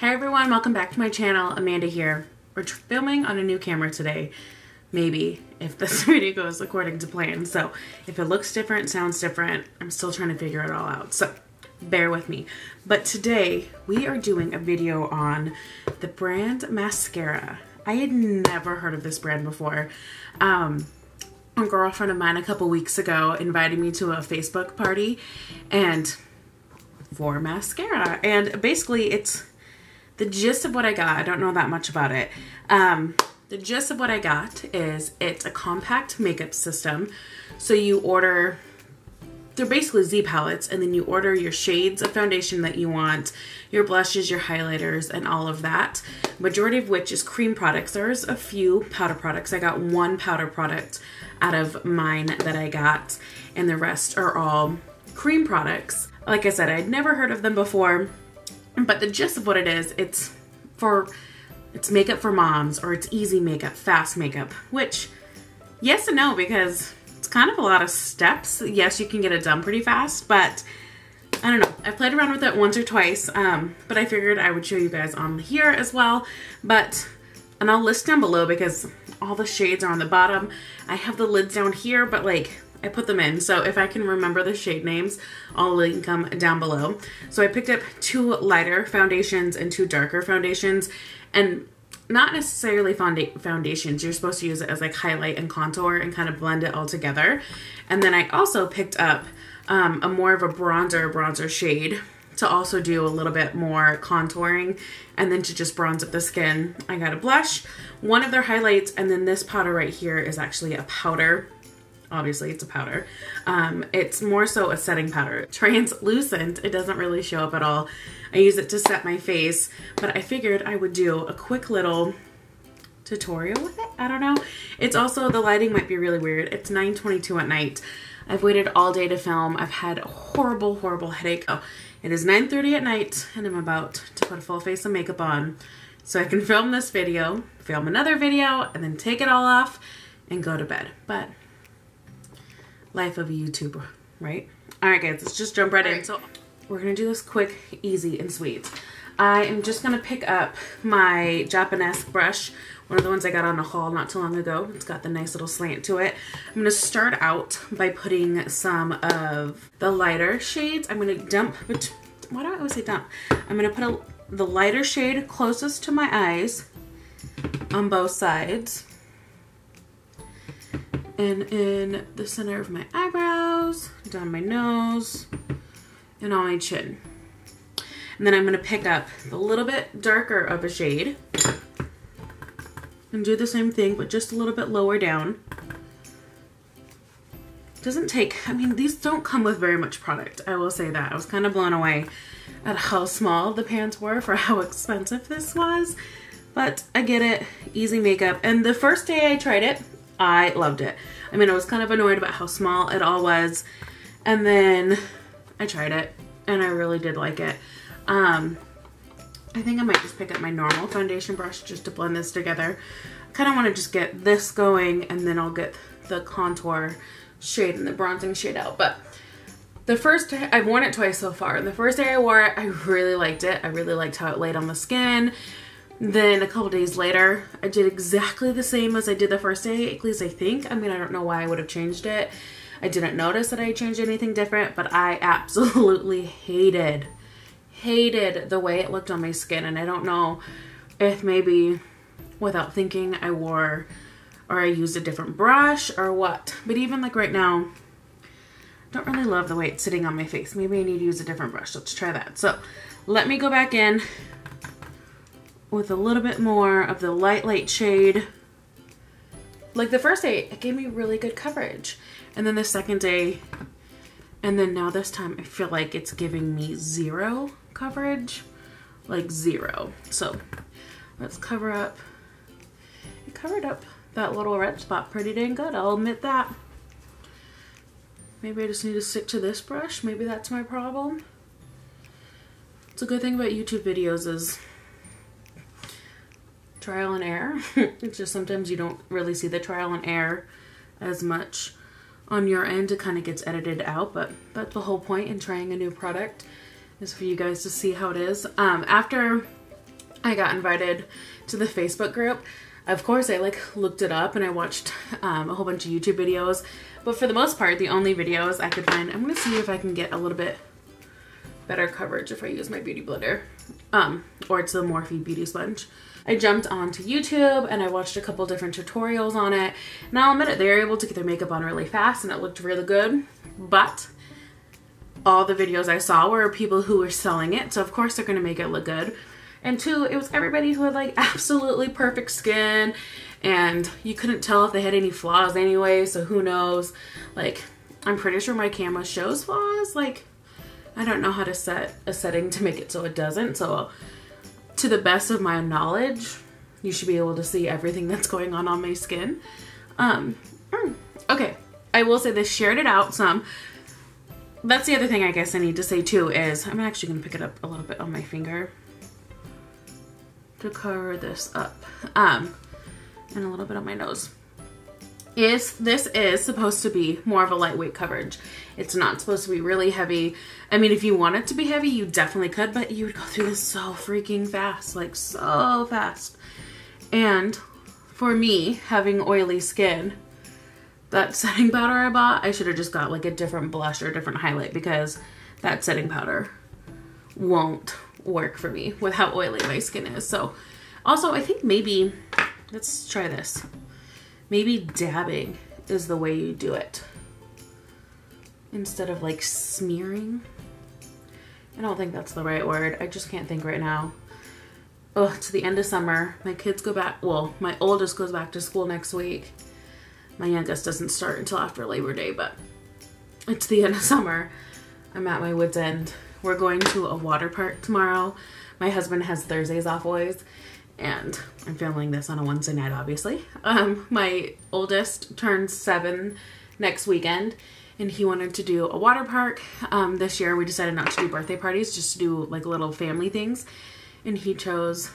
Hey everyone, welcome back to my channel. Amanda here. We're filming on a new camera today, maybe, if this video goes according to plan. So if it looks different, sounds different, I'm still trying to figure it all out, so bear with me. But today we are doing a video on the brand Maskcara. I had never heard of this brand before. A girlfriend of mine a couple weeks ago invited me to a Facebook party and for Maskcara, and basically it's the gist of what I got. I don't know that much about it. The gist of what I got is it's a compact makeup system. So you order, they're basically Z palettes, and then you order your shades of foundation that you want, your blushes, your highlighters, and all of that. Majority of which is cream products. There's a few powder products. I got one powder product out of mine that I got, and the rest are all cream products. Like I said, I'd never heard of them before. But the gist of what it is, it's makeup for moms, or it's easy makeup, fast makeup, which yes and no, because it's kind of a lot of steps. Yes, you can get it done pretty fast, but I don't know. I've played around with it once or twice, but I figured I would show you guys on here as well. And I'll list down below because all the shades are on the bottom. I have the lids down here, but like I put them in, so if I can remember the shade names, I'll link them down below. So I picked up two lighter foundations and two darker foundations, and not necessarily foundations. You're supposed to use it as like highlight and contour and kind of blend it all together. And then I also picked up a more of a bronzer shade to also do a little bit more contouring, and then to just bronze up the skin. I got a blush, one of their highlights, and then this powder right here is actually a powder. Obviously it's a powder. It's more so a setting powder. Translucent, it doesn't really show up at all. I use it to set my face, but I figured I would do a quick little tutorial with it, I don't know. It's also, the lighting might be really weird. It's 9:22 at night. I've waited all day to film. I've had a horrible headache. Oh, it is 9:30 at night and I'm about to put a full face of makeup on so I can film this video, film another video, and then take it all off and go to bed. But life of a YouTuber, right? All right guys, let's just jump right in. So we're gonna do this quick, easy, and sweet. I am just gonna pick up my Japanese brush, one of the ones I got on a haul not too long ago. It's got the nice little slant to it. I'm gonna start out by putting some of the lighter shades. I'm gonna dump, why do I always say dump? I'm gonna put the lighter shade closest to my eyes on both sides, and in the center of my eyebrows, down my nose, and on my chin. And then I'm gonna pick up a little bit darker of a shade and do the same thing, but just a little bit lower down. Doesn't take, I mean, these don't come with very much product, I will say that. I was kind of blown away at how small the pans were for how expensive this was, but I get it, easy makeup. And the first day I tried it, I loved it. I mean, I was kind of annoyed about how small it all was, and then I tried it and I really did like it. I think I might just pick up my normal foundation brush just to blend this together. I kind of want to just get this going, and then I'll get the contour shade and the bronzing shade out. But the first day, I've worn it twice so far, and the first day I wore it, I really liked it. I really liked how it laid on the skin. Then a couple days later, I did exactly the same as I did the first day, at least I think. I mean, I don't know why I would have changed it. I didn't notice that I changed anything different, but I absolutely hated the way it looked on my skin. And I don't know if maybe without thinking I wore or I used a different brush or what. But even like right now, I don't really love the way it's sitting on my face. Maybe I need to use a different brush. Let's try that. So let me go back in with a little bit more of the light shade. Like the first day, it gave me really good coverage. And then the second day, and then now this time, I feel like it's giving me zero coverage, like zero. So let's cover up. It covered up that little red spot pretty dang good, I'll admit that. Maybe I just need to stick to this brush. Maybe that's my problem. It's a good thing about YouTube videos is trial and error. It's just sometimes you don't really see the trial and error as much on your end. It kind of gets edited out, but that's the whole point in trying a new product, is for you guys to see how it is. After I got invited to the Facebook group. Of course, I like looked it up and I watched a whole bunch of YouTube videos, but for the most part, the only videos I could find, I'm gonna see if I can get a little bit better coverage if I use my beauty blender, or it's the Morphe beauty sponge. I jumped onto YouTube and I watched a couple different tutorials on it, and I'll admit it, they were able to get their makeup on really fast and it looked really good, but all the videos I saw were people who were selling it, so of course they're gonna make it look good. And two, it was everybody who had like absolutely perfect skin and you couldn't tell if they had any flaws anyway, so who knows. Like, I'm pretty sure my camera shows flaws. Like, I don't know how to set a setting to make it so it doesn't. So to the best of my knowledge, you should be able to see everything that's going on my skin. Okay, I will say they shared it out some. That's the other thing I guess I need to say too is, I'm actually gonna pick it up a little bit on my finger to cover this up, and a little bit on my nose. This is supposed to be more of a lightweight coverage. It's not supposed to be really heavy. I mean, if you want it to be heavy, you definitely could, but you would go through this so freaking fast, like so fast. And for me, having oily skin, that setting powder I bought, I should have just got like a different blush or a different highlight because that setting powder won't work for me with how oily my skin is. So also I think maybe, let's try this. Maybe dabbing is the way you do it instead of like smearing. I don't think that's the right word. I just can't think right now. Oh, it's the end of summer. My kids go back, well, my oldest goes back to school next week. My youngest doesn't start until after Labor Day, but it's the end of summer. I'm at my wit's end. We're going to a water park tomorrow. My husband has Thursdays off always, and I'm filming this on a Wednesday night, obviously. My oldest turns 7 next weekend, and he wanted to do a water park. This year we decided not to do birthday parties, just to do like little family things, and he chose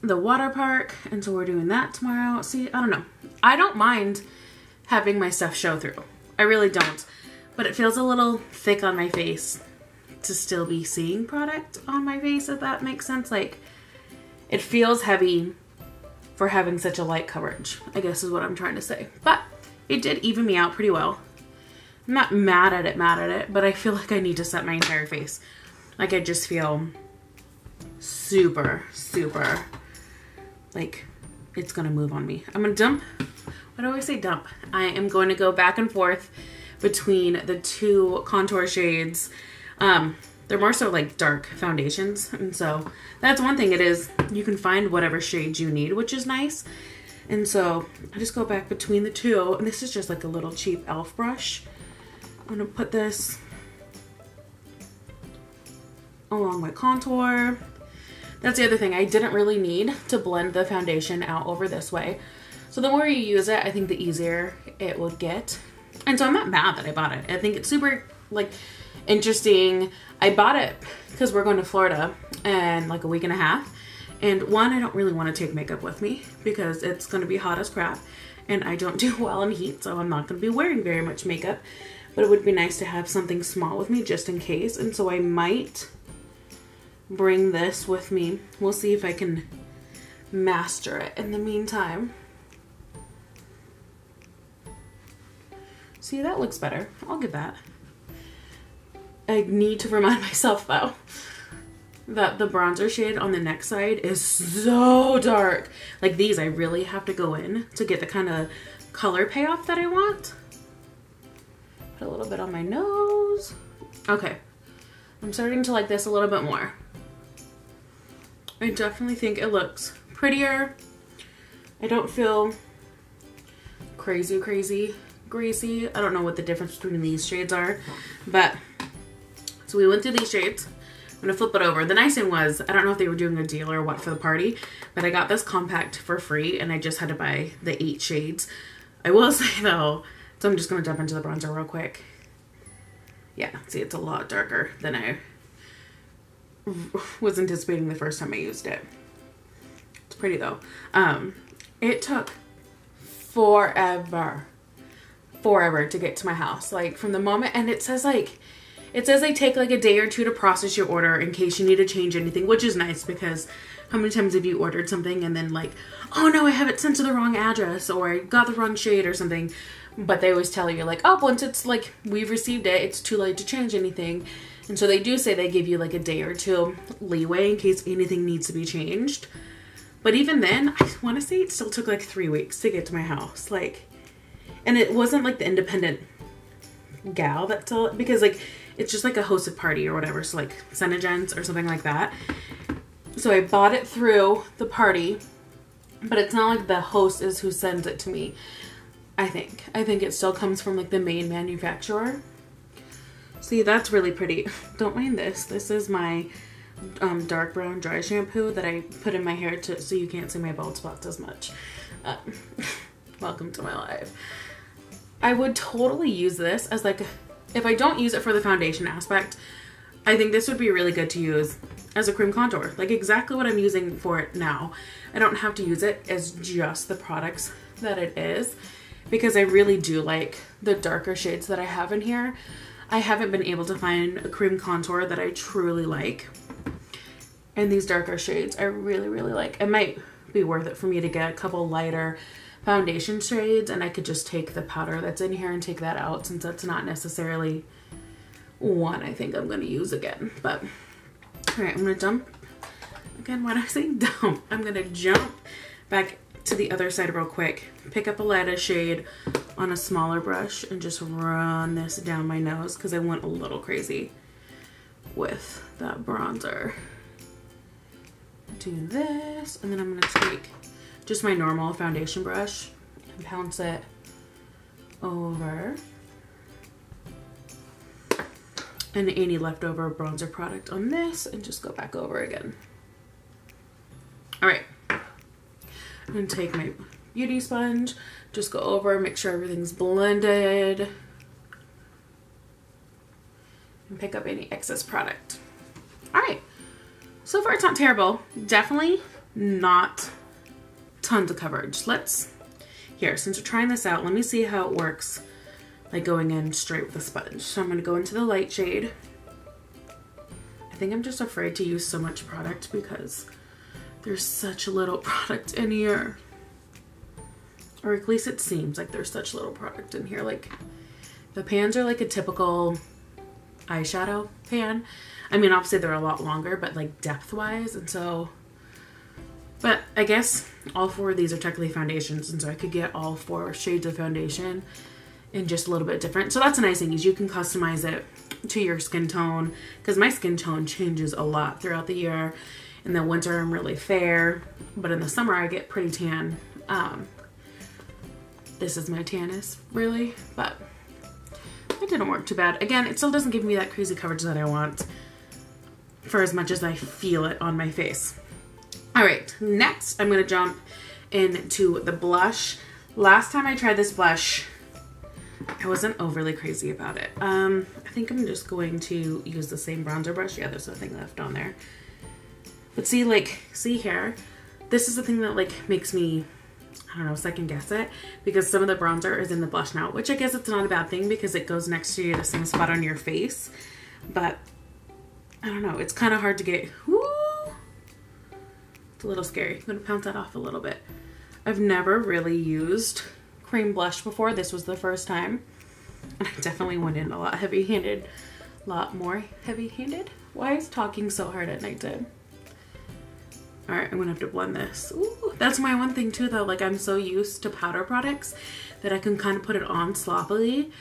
the water park, and so we're doing that tomorrow. See, I don't know. I don't mind having my stuff show through. I really don't. But it feels a little thick on my face to still be seeing product on my face, if that makes sense. Like, it feels heavy for having such a light coverage, I guess is what I'm trying to say. But it did even me out pretty well. I'm not mad at it, but I feel like I need to set my entire face. Like, I just feel super, super, like it's gonna move on me. I'm gonna dump, why do I say dump? I am going to go back and forth between the two contour shades. They're more so like dark foundations, and so that's one thing it is, you can find whatever shades you need, which is nice. And so I just go back between the two, and this is just like a little cheap e.l.f. brush. I'm gonna put this along my contour. That's the other thing, I didn't really need to blend the foundation out over this way. So the more you use it, I think the easier it will get. And so I'm not mad that I bought it. I think it's super like interesting. I bought it because we're going to Florida in like a week and a half. And one, I don't really want to take makeup with me because it's going to be hot as crap and I don't do well in heat, so I'm not going to be wearing very much makeup. But it would be nice to have something small with me just in case. And so I might bring this with me. We'll see if I can master it in the meantime. See, that looks better. I'll give that. I need to remind myself though that the bronzer shade on the neck side is so dark. Like, these I really have to go in to get the kind of color payoff that I want. Put a little bit on my nose. Okay, I'm starting to like this a little bit more. I definitely think it looks prettier. I don't feel crazy greasy. I don't know what the difference between these shades are, but so we went through these shades. I'm gonna flip it over. The nice thing was, I don't know if they were doing a deal or what for the party, but I got this compact for free and I just had to buy the 8 shades. I will say though, so I'm just gonna jump into the bronzer real quick. Yeah, see, it's a lot darker than I was anticipating the first time I used it. It's pretty though. It took forever to get to my house, like from the moment, and it says like It says they take like a day or two to process your order in case you need to change anything, which is nice because how many times have you ordered something and then like, oh no, I have it sent to the wrong address or I got the wrong shade or something. But they always tell you like, oh, once it's like we've received it, it's too late to change anything. And so they do say they give you like a day or two leeway in case anything needs to be changed. But even then, I want to say it still took like 3 weeks to get to my house. Like, and it wasn't like the independent gal that saw it, because like it's just like a hosted party or whatever, so like Senegents or something like that. So I bought it through the party, but it's not like the host is who sends it to me. I think it still comes from like the main manufacturer. See, that's really pretty. Don't mind this. This is my dark brown dry shampoo that I put in my hair to so you can't see my bald spots as much. Welcome to my life. I would totally use this as like, if I don't use it for the foundation aspect, I think this would be really good to use as a cream contour. Like exactly what I'm using for it now. I don't have to use it as just the products that it is, because I really do like the darker shades that I have in here. I haven't been able to find a cream contour that I truly like. And these darker shades I really, really like. It might be worth it for me to get a couple lighter foundation shades, and I could just take the powder that's in here and take that out, since that's not necessarily one I think I'm going to use again. But all right, I'm going to dump again. Why do I say dump? I'm going to jump back to the other side real quick, pick up a lighter shade on a smaller brush and just run this down my nose, because I went a little crazy with that bronzer. Do this, and then I'm going to take just my normal foundation brush and pounce it over, and any leftover bronzer product on this, and just go back over again. All right, I'm gonna take my beauty sponge, just go over, make sure everything's blended, and pick up any excess product. All right, so far it's not terrible. Definitely not tons of coverage. Since we're trying this out, let me see how it works, like going in straight with the sponge. So I'm going to go into the light shade. I think I'm just afraid to use so much product because there's such little product in here, or at least it seems like there's such little product in here. Like the pans are like a typical eyeshadow pan. I mean, obviously they're a lot longer, but like depth wise, and so but I guess all four of these are technically foundations, and so I could get all four shades of foundation in just a little bit different. So that's a nice thing, is you can customize it to your skin tone, because my skin tone changes a lot throughout the year. In the winter, I'm really fair, but in the summer, I get pretty tan. This is my tannest, really, but it didn't work too bad. Again, it still doesn't give me that crazy coverage that I want for as much as I feel it on my face. All right, next I'm going to jump into the blush. Last time I tried this blush, I wasn't overly crazy about it. I think I'm just going to use the same bronzer brush. Yeah, there's nothing left on there. But see, like, see here? This is the thing that, like, makes me, I don't know, second guess it, because some of the bronzer is in the blush now, which I guess it's not a bad thing because it goes next to the same spot on your face. But, I don't know, it's kind of hard to get... Whoo, a little scary. I'm gonna pounce that off a little bit. I've never really used cream blush before. This was the first time, and I definitely went in a lot heavy-handed, a lot more heavy-handed. Why is talking so hard at night time? All right, I'm gonna have to blend this. Ooh, that's my one thing too though, like I'm so used to powder products that I can kind of put it on sloppily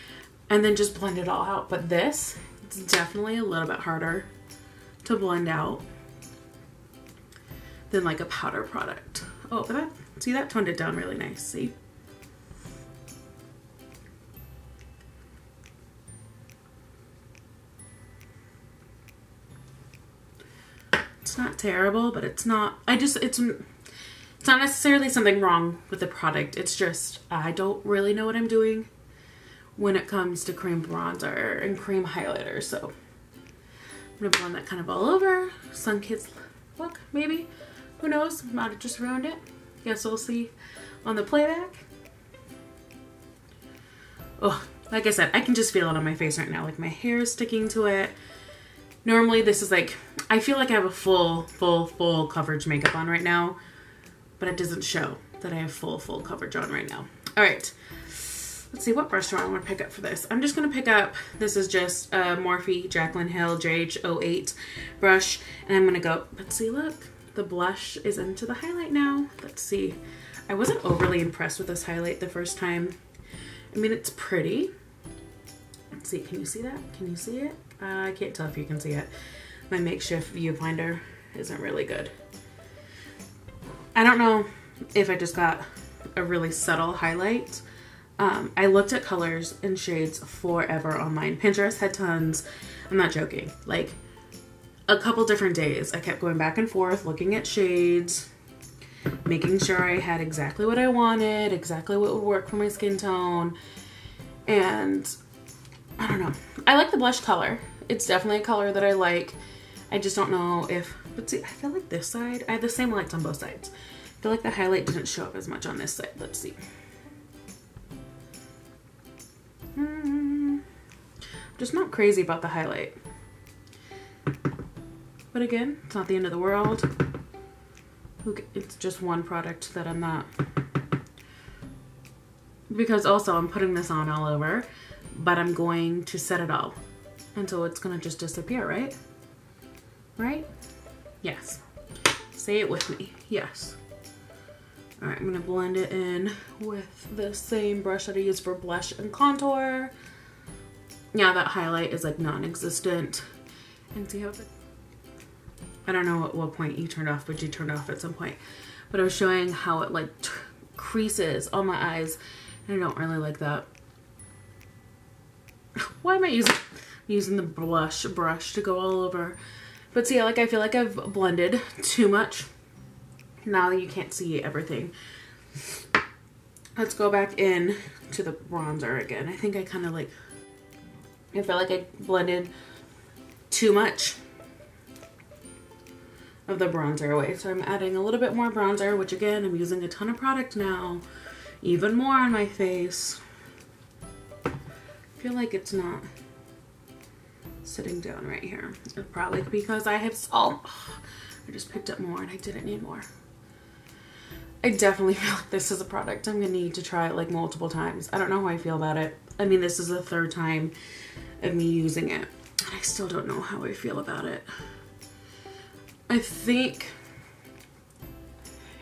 and then just blend it all out, but this, it's definitely a little bit harder to blend out than like a powder product. Oh, but that, see, that toned it down really nice, see? It's not terrible, but it's not, I just, it's not necessarily something wrong with the product. It's just, I don't really know what I'm doing when it comes to cream bronzer and cream highlighter. So I'm gonna blend that kind of all over. Sun Kids look, maybe. Who knows? Might have just ruined it. Guess we'll see on the playback. Oh, Like I said, I can just feel it on my face right now. Like my hair is sticking to it. Normally this is like, I feel like I have a full coverage makeup on right now, but it doesn't show that I have full coverage on right now. All right, let's see what brush do I want to pick up for this. I'm just going to pick up, this is just a Morphe Jaclyn Hill JH08 brush, and I'm going to go, let's see, look, the blush is into the highlight now. Let's see. I wasn't overly impressed with this highlight the first time. I mean, it's pretty. Let's see, can you see that? Can you see it? I can't tell if you can see it. My makeshift viewfinder isn't really good. I don't know if I just got a really subtle highlight. I looked at colors and shades forever online. Pinterest had tons. I'm not joking. Like a couple different days, I kept going back and forth, looking at shades, making sure I had exactly what I wanted, exactly what would work for my skin tone. And I don't know. I like the blush color. It's definitely a color that I like. I just don't know if, let's see, I feel like this side, I have the same lights on both sides. I feel like the highlight didn't show up as much on this side. Let's see. I'm just not crazy about the highlight. But again, it's not the end of the world. It's just one product that I'm not, because also I'm putting this on all over, but I'm going to set it all until it's gonna just disappear, right? Right? Yes. Say it with me. Yes. All right, I'm gonna blend it in with the same brush that I use for blush and contour. Yeah, that highlight is like non-existent. And see how it's like, I don't know at what point you turned off, but you turned off at some point. But I was showing how it like creases on my eyes, and I don't really like that. Why am I using the blush brush to go all over? But see, like I feel like I've blended too much. Now you can't see everything. Let's go back in to the bronzer again. I think I kind of like, I felt like I blended too much of the bronzer away. So I'm adding a little bit more bronzer, which again, I'm using a ton of product now, even more on my face. I feel like it's not sitting down right here. It's probably because I have salt. Oh, I just picked up more and I didn't need more. I definitely feel like this is a product I'm gonna need to try like multiple times. I don't know how I feel about it. I mean, this is the third time of me using it, and I still don't know how I feel about it. I think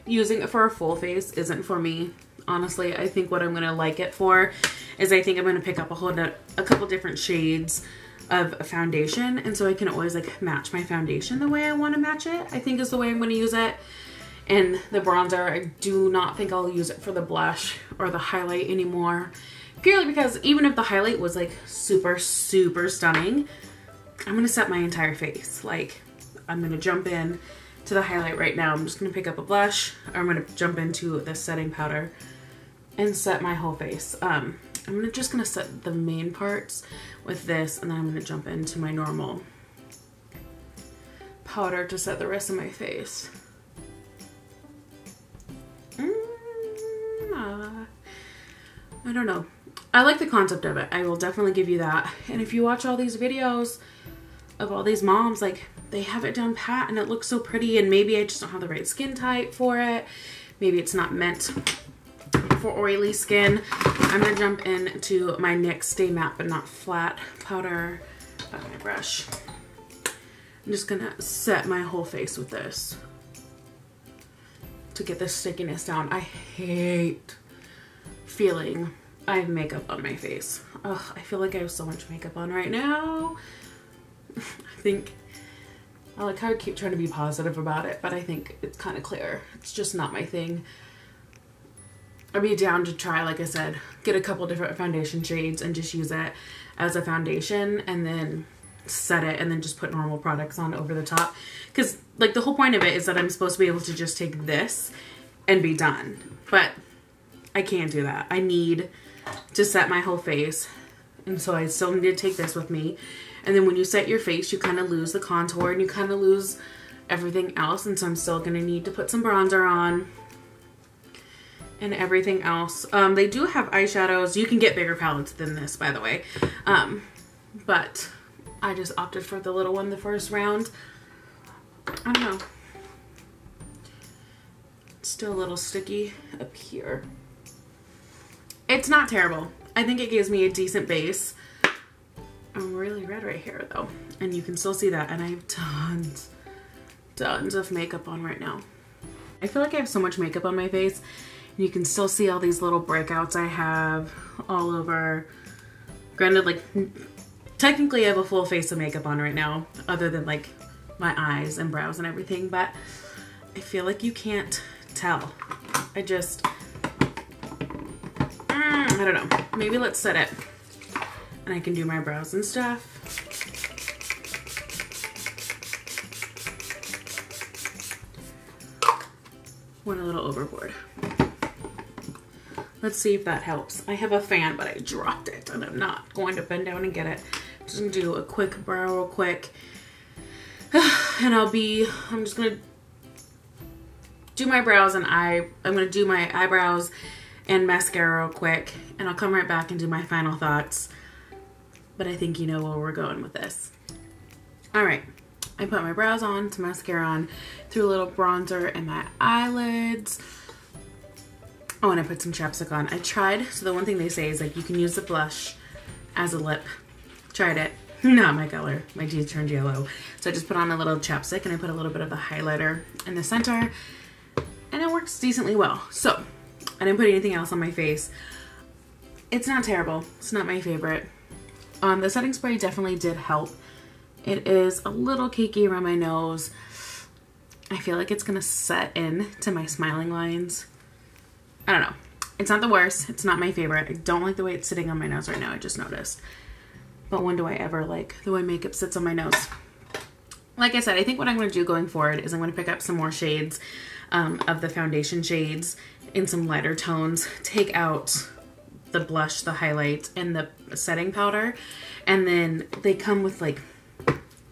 using it for a full face isn't for me. Honestly, I think what I'm gonna like it for is I think I'm gonna pick up a couple different shades of foundation, and so I can always like match my foundation the way I wanna match it, I think is the way I'm gonna use it. And the bronzer, I do not think I'll use it for the blush or the highlight anymore, purely because even if the highlight was like super, super stunning, I'm gonna set my entire face. Like, I'm gonna jump in to the highlight right now. I'm just gonna pick up a blush, or I'm gonna jump into the setting powder and set my whole face. I'm just gonna set the main parts with this, and then I'm gonna jump into my normal powder to set the rest of my face. I don't know. I like the concept of it. I will definitely give you that. And if you watch all these videos of all these moms, like, they have it down pat and it looks so pretty, and maybe I just don't have the right skin type for it. Maybe it's not meant for oily skin. I'm gonna jump into my NYX Stay Matte But Not Flat powder. Got my brush. I'm just gonna set my whole face with this to get the stickiness down. I hate feeling I have makeup on my face. Ugh, I feel like I have so much makeup on right now. I think I like how I keep trying to be positive about it, but I think it's kind of clear. It's just not my thing. I'd be down to try, like I said, get a couple different foundation shades and just use it as a foundation, and then set it, and then just put normal products on over the top. Because like the whole point of it is that I'm supposed to be able to just take this and be done, but I can't do that. I need to set my whole face, and so I still need to take this with me. And then when you set your face, you kind of lose the contour and you kind of lose everything else. And so I'm still going to need to put some bronzer on and everything else. They do have eyeshadows. You can get bigger palettes than this, by the way. But I just opted for the little one the first round. I don't know. It's still a little sticky up here. It's not terrible. I think it gives me a decent base. I'm really red right here though. And you can still see that. And I have tons of makeup on right now. I feel like I have so much makeup on my face. And you can still see all these little breakouts I have all over. Granted, like, technically I have a full face of makeup on right now, other than like my eyes and brows and everything, but I feel like you can't tell. I just, I don't know. Maybe let's set it and I can do my brows and stuff. Went a little overboard. Let's see if that helps. I have a fan, but I dropped it and I'm not going to bend down and get it. Just gonna do a quick brow real quick. And I'm just gonna do my brows and I'm gonna do my eyebrows and mascara real quick. And I'll come right back and do my final thoughts. But I think you know where we're going with this. All right, I put my brows on, to mascara on, threw a little bronzer in my eyelids. Oh, and I put some chapstick on. I tried, so the one thing they say is like you can use the blush as a lip. Tried it, not my color. My teeth turned yellow. So I just put on a little chapstick and I put a little bit of the highlighter in the center and it works decently well. So I didn't put anything else on my face. It's not terrible, it's not my favorite. The setting spray definitely did help. It is a little cakey around my nose. I feel like it's gonna set in to my smiling lines. I don't know. It's not the worst. It's not my favorite. I don't like the way it's sitting on my nose right now. I just noticed. But when do I ever like the way makeup sits on my nose? Like I said, I think what I'm going to do going forward is I'm going to pick up some more shades of the foundation shades in some lighter tones. Take out the blush, the highlight, and the setting powder. And then they come with like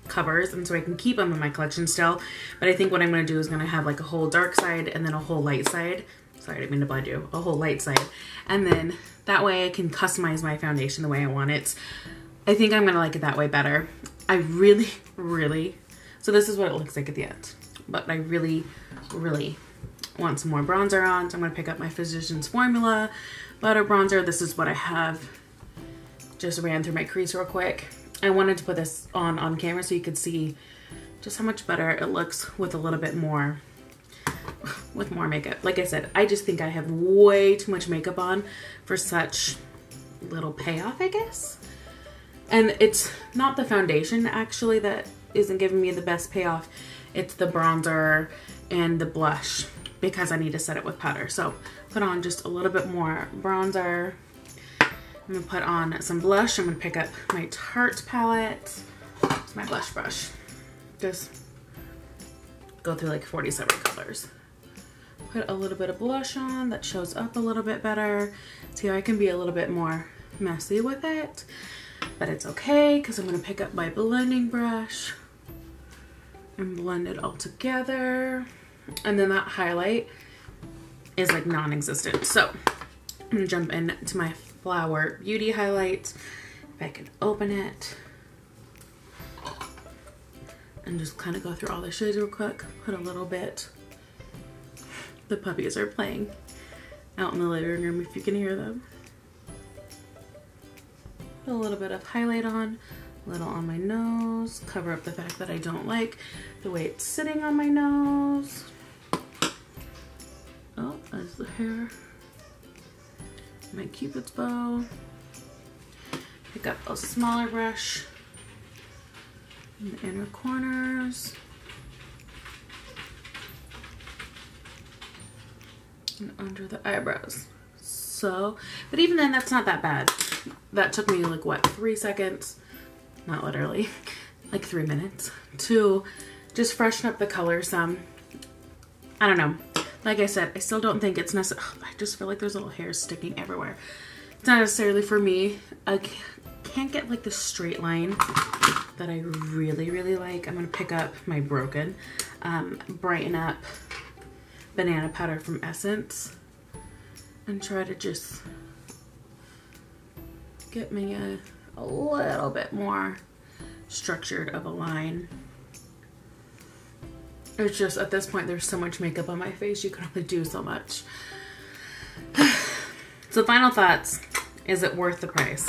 covers, and so I can keep them in my collection still. But I think what I'm going to do is going to have like a whole dark side and then a whole light side. Sorry, I didn't mean to blind you. A whole light side. And then that way I can customize my foundation the way I want it. I think I'm gonna like it that way better. I really, really, so this is what it looks like at the end. But I really, really want some more bronzer on. So I'm gonna pick up my Physicians Formula Butter bronzer. This is what I have. Just ran through my crease real quick. I wanted to put this on camera so you could see just how much better it looks with a little bit more makeup. Like I said, I just think I have way too much makeup on for such little payoff, I guess. And it's not the foundation actually that isn't giving me the best payoff. It's the bronzer and the blush because I need to set it with powder. So put on just a little bit more bronzer. I'm gonna put on some blush. I'm gonna pick up my Tarte palette. It's my blush brush. Just go through like 47 colors. Put a little bit of blush on that shows up a little bit better. See how I can be a little bit more messy with it, but it's okay because I'm going to pick up my blending brush and blend it all together. And then that highlight is like non-existent. So I'm going to jump into my Flower Beauty highlight, if I can open it, and just kind of go through all the shades real quick. Put a little bit. The puppies are playing out in the living room if you can hear them. Put a little bit of highlight on, a little on my nose, cover up the fact that I don't like the way it's sitting on my nose. Oh, there's the hair. My Cupid's bow. Pick up a smaller brush in the inner corners. And under the eyebrows. So, but even then that's not that bad. That took me like what, 3 seconds, not literally, like 3 minutes to just freshen up the color some. I don't know. Like I said, I still don't think it's necessary. I just feel like there's little hairs sticking everywhere. It's not necessarily for me. I can't get like the straight line that I really, really like. I'm going to pick up my Broken Brighten Up Banana Powder from Essence and try to just get me a little bit more structured of a line. It's just at this point there's so much makeup on my face, you can only do so much. So final thoughts, is it worth the price?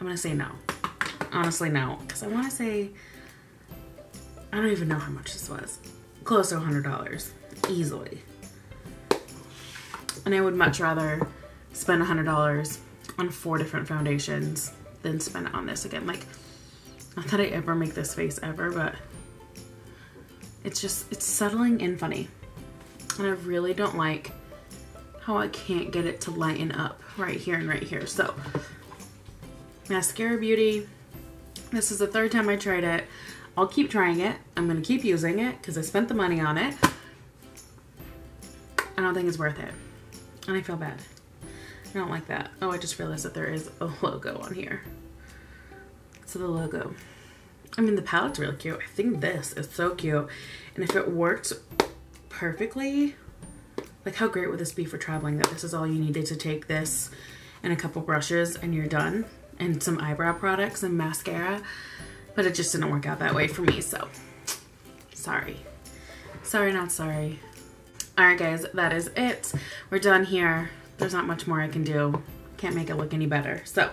I'm gonna say no. Honestly, no, because I wanna say, I don't even know how much this was. Close to $100, easily. And I would much rather spend $100 on 4 different foundations than spend it on this again. Like, not that I ever make this face ever, but it's just, it's settling in funny. And I really don't like how I can't get it to lighten up right here and right here. So, Maskcara Beauty. This is the 3rd time I tried it. I'll keep trying it. I'm gonna keep using it because I spent the money on it. I don't think it's worth it. And I feel bad. I don't like that. Oh, I just realized that there is a logo on here. So the logo. I mean, the palette's really cute. I think this is so cute. And if it worked perfectly, like how great would this be for traveling, that this is all you needed to take this and a couple brushes and you're done, and some eyebrow products and mascara, but it just didn't work out that way for me, so sorry. Sorry, not sorry. All right, guys, that is it. We're done here. There's not much more I can do. Can't make it look any better, so.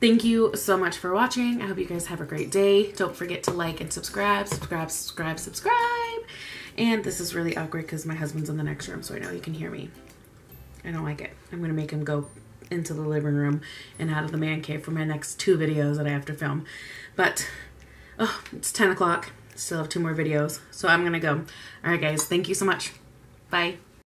Thank you so much for watching. I hope you guys have a great day. Don't forget to like and subscribe. And this is really awkward because my husband's in the next room, so I know you can hear me. I don't like it. I'm gonna make him go into the living room and out of the man cave for my next 2 videos that I have to film. But, oh, it's 10 o'clock. Still have 2 more videos, so I'm gonna go. All right, guys, thank you so much. Bye.